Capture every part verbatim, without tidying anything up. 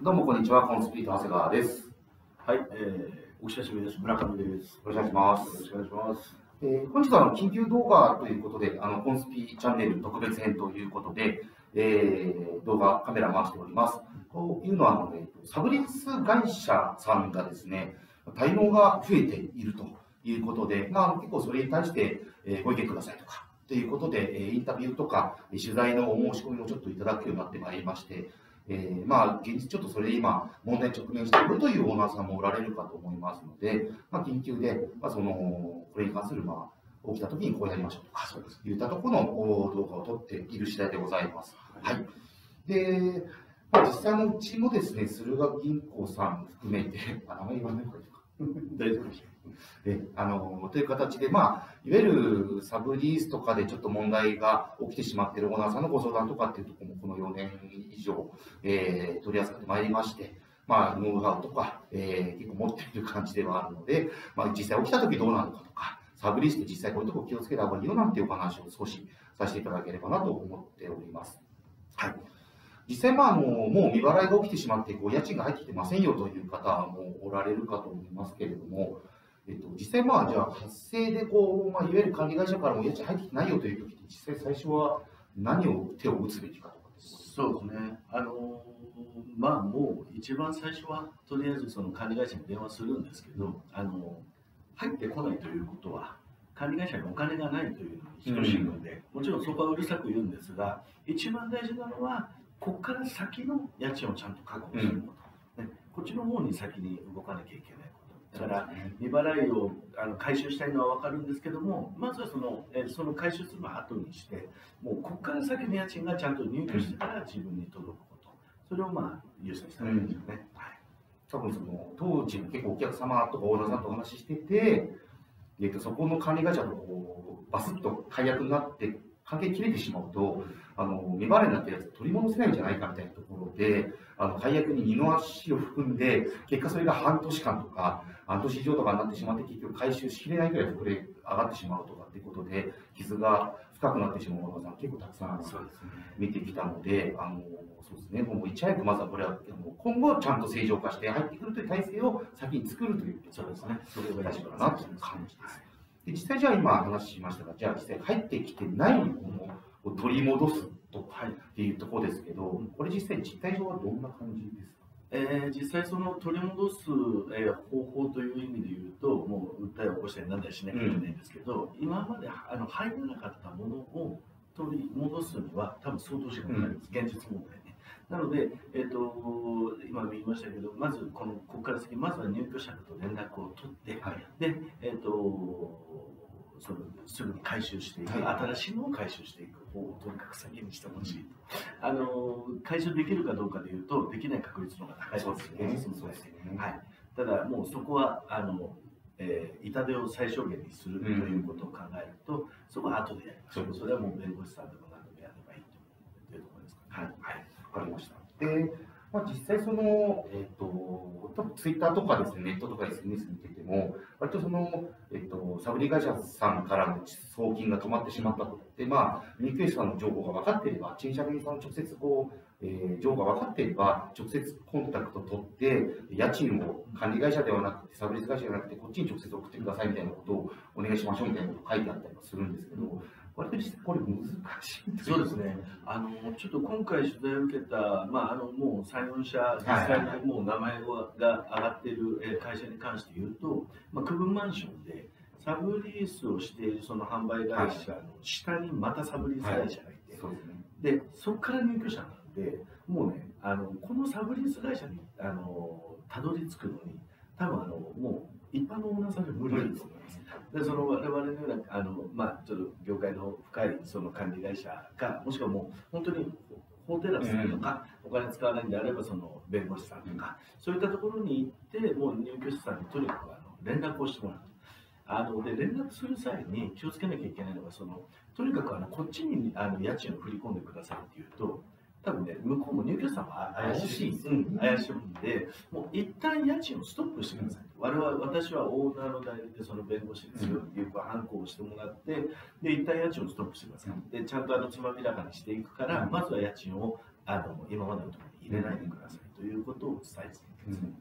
どうもこんにちは、コンスピート長谷川です。はい、えー、お久しぶりです。村上です。よろしくお願いします。よろしくお願いします。えー、本日はあの緊急動画ということで、あのコンスピチャンネル特別編ということで、えー、動画カメラ回しております。というのはあの、ね、サブリース会社さんがですね、滞納が増えているということで、まあ、結構それに対してご意見くださいとかということで、インタビューとか取材のお申し込みをちょっといただくようになってまいりまして。えー、まあ現実ちょっとそれで今問題に直面しているというオーナーさんもおられるかと思いますので、まあ、緊急で、まあ、そのこれに関するまあ起きた時にこうやりましょうとかそういったところの動画を撮っている次第でございます。はい、で、まあ、実際のうちもですね、駿河銀行さん含めてあ名前言わない方がいいか大丈夫ですかであのという形で、まあ、いわゆるサブリースとかでちょっと問題が起きてしまっているオーナーさんのご相談とかっていうところもこのよねん以上、えー、取り扱ってまいりまして、まあ、ノウハウとか、えー、結構持っている感じではあるので、まあ、実際起きた時どうなのかとかサブリースで実際こういうところ気をつけた方がいいよなんていうお話を少しさせていただければなと思っております。はい、実際、まあ、あのもう未払いが起きてしまってこう家賃が入ってきてませんよという方もおられるかと思いますけれども。えっと、実際、まあ、じゃあ発生でこう、まあ、いわゆる管理会社からも家賃入ってきてないよという時って、実際最初は何を手を打つべきかとかですか。そうですね、あのー、まあ、もう一番最初はとりあえずその管理会社に電話するんですけど、あのー、入ってこないということは管理会社にお金がないというのに等しいので、うん、もちろんそこはうるさく言うんですが、一番大事なのはここから先の家賃をちゃんと確保すること、うんね、こっちの方に先に動かなきゃいけない。だから未払いをあの回収したいのは分かるんですけども、まずはその、えその回収するのは後にして、もうここから先の家賃がちゃんと入居してから自分に届くこと、それをまあ優先したいんですよね。うん、はい、多分その当時結構お客様とかオーナーさんとお話ししてて、えっと、そこの管理会社とこうバスッと解約になって関係切れてしまうと、あの未払いになったやつ取り戻せないんじゃないかみたいなところで、あの解約に二の足を含んで、結果それが半年間とか半年以上とかになってしまって、結局回収しきれないぐらい膨れ上がってしまうとかっていうことで、傷が深くなってしまう方が結構たくさん見てきたので、あのそうですね、もういち早くまずはこれは今後ちゃんと正常化して入ってくるという体制を先に作るということですね。それが大事かなという感じです。で実際じゃあ今話しましたが、じゃあ実際入ってきてないものを取り戻すとかっていうところですけど、これ実際実態上はどんな感じですか。えー、実際その取り戻す、えー、方法という意味で言うと、もう訴えを起こしたりなんだりしなきゃいけないんですけど、うん、今まであの入らなかったものを取り戻すには多分相当時間かかります、うん、現実問題ね。なので、えー、と今も言いましたけど、まずこのここから先、まずは入居者と連絡を取って、はい、で、えー、とそのすぐに回収していく、はい、新しいのを回収していく方をとにかく先にしてほしいと、うん、あの回収できるかどうかでいうとできない確率の方が高いですね。ただもうそこはあの、えー、痛手を最小限にするということを考えると、うん、そこは後でやりましょう。それはもう弁護士さんでも何でもやればいいというところですか。はい、はい、分かりました。で、まあ、実際その、えーと、多分ツイッターとかですね、ネットとか エスエヌエス 見てても、割とその、えーと、サブリー会社さんからの送金が止まってしまったとで、まあ、入居者さんの情報が分かっていれば、賃借人さんの直接こう、えー、情報が分かっていれば、直接コンタクト取って、家賃を管理会社ではなくて、サブリース会社じゃなくて、こっちに直接送ってくださいみたいなことをお願いしましょうみたいなこと書いてあったりするんですけど。割と実際これ難しい。そうですね。あのちょっと今回取材を受けた、まああのもう三四社実際にもう名前が上がっている会社に関して言うと、まあ区分マンションでサブリースをしているその販売会社の下にまたサブリース会社がいて、はい、そうですね。でそこから入居者なんで、もうねあのこのサブリース会社にあのたどり着くのに多分あのもう一般のオーナーさんで無理だと思います。で、その我々のようなあのまあちょっと業界の深いその管理会社が、もしくはもう本当に法テラスとか、うん、お金使わないんであればその弁護士さんとか、うん、そういったところに行ってもう入居者さんにとにかくあの連絡をしてもらう。あので連絡する際に気をつけなきゃいけないのが、そのとにかくあのこっちにあの家賃を振り込んでくださいっていうと。多分ね、向こうも入居者さんは怪しい、うん、怪しいんで、もう一旦家賃をストップしてください。我々私はオーナーの代理でその弁護士にするっていう判子をしてもらって、で一旦家賃をストップしてください。でちゃんとあのつまびらかにしていくから、まずは家賃をあの今までのところに入れないでくださいと。ということを最先端に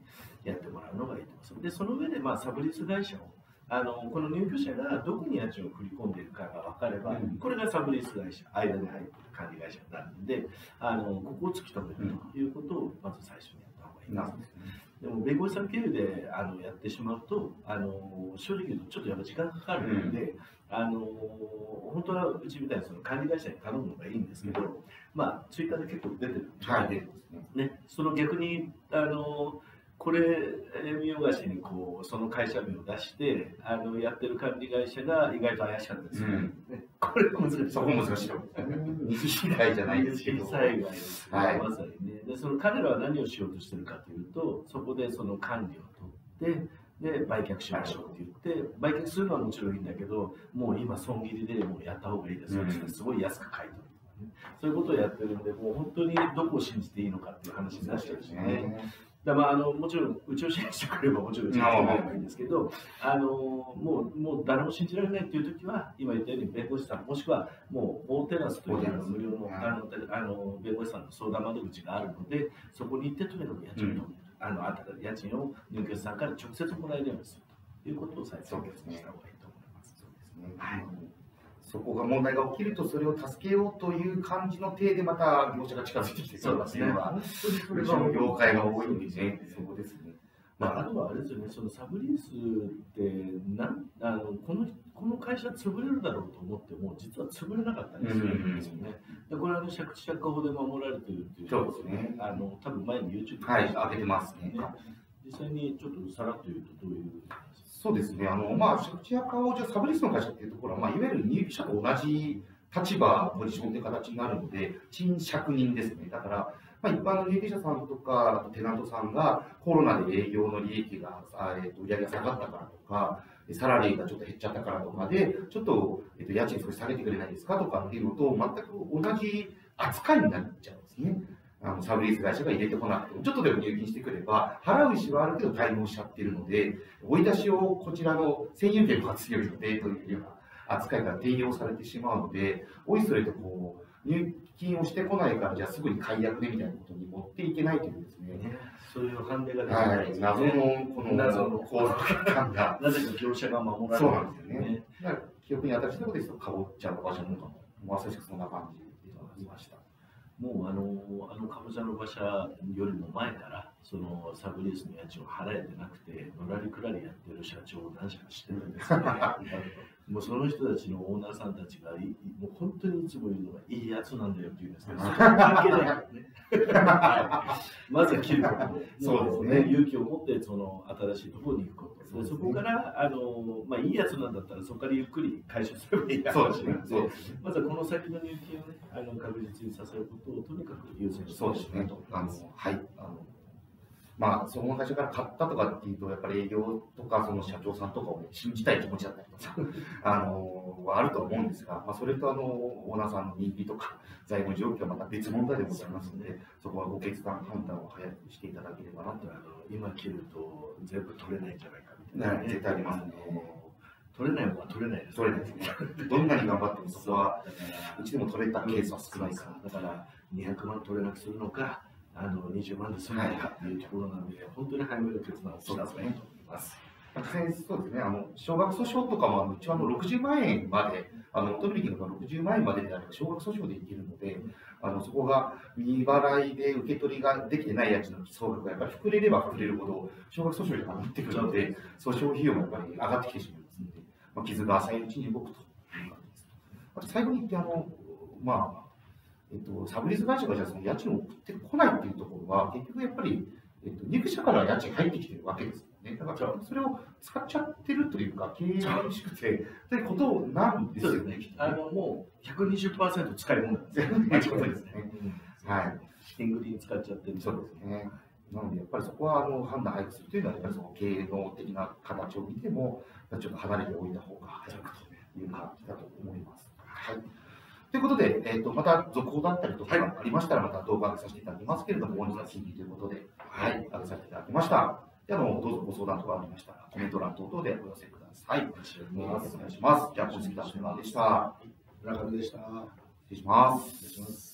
やってもらうのがいいと思います。で、その上でまあサブリース会社をあのこの入居者がどこに家賃を振り込んでいるかが分かれば、うん、これがサブリース会社、間に入っている管理会社になるので、あのここを突き止めるということをまず最初にやったほうがいいなと思います。でも弁護士さん経由であのやってしまうと、あの正直言うとちょっとやっぱ時間かかるので、うん、あの本当はうちみたいにその管理会社に頼むのがいいんですけど、うん、まあ追加で結構出てるので、ね、その逆にあのこれ見よがしにこうその会社名を出してあのやってる管理会社が意外と怪しかったですよね。うん、これ難しい。そこ難しい。二次被害じゃないですけど。二次災害ですね。はい、まさにね。で、その彼らは何をしようとしてるかというと、そこでその管理を取って。で売却しましょうって言って、売却するのはもちろんいいんだけど、もう今損切りでもうやった方がいいですよ、うん、すごい安く買い取るとかね、そういうことをやってるんで、もう本当にどこを信じていいのかっていう話になっちゃうしね。だまあ、あのもちろんうちを信じてくればもちろんうちを信じてくればいいんですけど、あのもうもう誰も信じられないっていう時は今言ったように弁護士さんもしくはもう大テラスというの無料のあのあの弁護士さんの相談窓口があるので、そこに行ってとにかくやっちゃうと、うん、あの家賃を入居者さんから直接もらえるようにするということを最初にした方がいいと思います。そうですね。はい。そこが問題が起きると、それを助けようという感じの体でまた業者が近づいてきてくるというのは、それは業界が多いんでね。そこですね。まあ、あとはあれですよね、そのサブリースってなんあのこのこの会社潰れるだろうと思っても実は潰れなかったりするんですよね。でこれは借地借家法で守られているということですね。あの多分前に YouTube で上げてますね。実際にちょっとさらっというとどういう。そうですね。あのまあ借地借家法じゃサブリースの会社っていうところは、まあ、いわゆる入居者と同じ立場ポジションという形になるので賃借人ですね。だからまあ一般の入居者さんとかあとテナントさんがコロナで営業の利益が、えー、と売り上げが下がったからとかサラリーがちょっと減っちゃったからとかでちょっと、えー、と家賃少し下げてくれないですかとかっていうのと全く同じ扱いになっちゃうんですね。あのサブリース会社が入れてこなくてもちょっとでも入金してくれば払う意思はあるけど滞納しちゃってるので追い出しをこちらの占有権が強いのでというような扱いが転用されてしまうのでおいそれとこう入金をしてこないからじゃあすぐに解約でみたいなことに持っていけないというですね。そういう判定が出てないですね。謎のこの謎の行動感がなぜか業者が守られる。そうなんですよね。だから記憶に新しいところですとかぼちゃの馬車のかもまさしくそんな感じでいました。もうあのあのかぼちゃの馬車よりも前からそのサブリースの家賃を払えてなくてのらりくらりやってる社長を何社かしてるんですよね。もうその人たちのオーナーさんたちがもう本当にいつも言うのがいいやつなんだよって言うんですけど、それ関係ないからね。まずは切ること、ね、勇気を持ってその新しいところに行くこと、そ, で、ね、そこからあの、まあ、いいやつなんだったらそこからゆっくり回収すればいいやつなんで、まずはこの先の入金を、ね、あの確実にさせることをとにかく優先してほしいなと思います。まあ、その会社から買ったとかっていうと、やっぱり営業とか、その社長さんとかを、ね、信じたい気持ちだったりとか、あのー、はあると思うんですが、まあ、それとあの、オーナーさんの人気とか、財務状況はまた別問題でございますので、そこはご決断、判断を早くしていただければなと。あの今切ると、全部取れないんじゃないかみたいな、ね。絶対ありますね。取れないものは取れないです。取れないですね。どんなに頑張っても、そこは、うちでも取れたケースは少ないから、だから、にひゃくまん取れなくするのか、あのにじゅうまんで済むかというところなので、本当に早めの決断をしたいと思います。そうですね、あの少額訴訟とかも、うちはあのろくじゅうまんえんまで、元取引のろくじゅうまんえんまでであれば、少額訴訟でいけるので、あのそこが未払いで受け取りができてない家賃の総額がやっぱり膨れれば膨れるほど、少額訴訟に上がってくるので、訴訟費用もやっぱり上がってきてしまいますので、まあ、傷が浅いうちに動くという感じです。あと最後に言ってあの、まあえっと、サブリース会社がじゃあその家賃を送ってこないっていうところは、結局やっぱり、えっと、入居者から家賃入ってきてるわけですよね。だからそれを使っちゃってるというか、経営が厳しくて、ということなんですよね。あのもう ひゃくにじゅっパーセント 使い物なんですよね。そうですね。はい。ティングリー使っちゃってる。そうですね。なので、やっぱりそこはあの判断早くするというのは、やっぱりその経営の的な形を見ても、ちょっと離れておいた方が早くという感じだと思います。はい。ということで、えー、とまた続報だったりとかありましたら、また動画を上げさせていただきますけれども、本日は審議ということで、はい、上げさせていただきました。では、どうぞご相談とかありましたら、コメント欄等々でお寄せください。よろしくお願いします。じゃあ、本日はお疲れ様でした。村上でした。失礼します。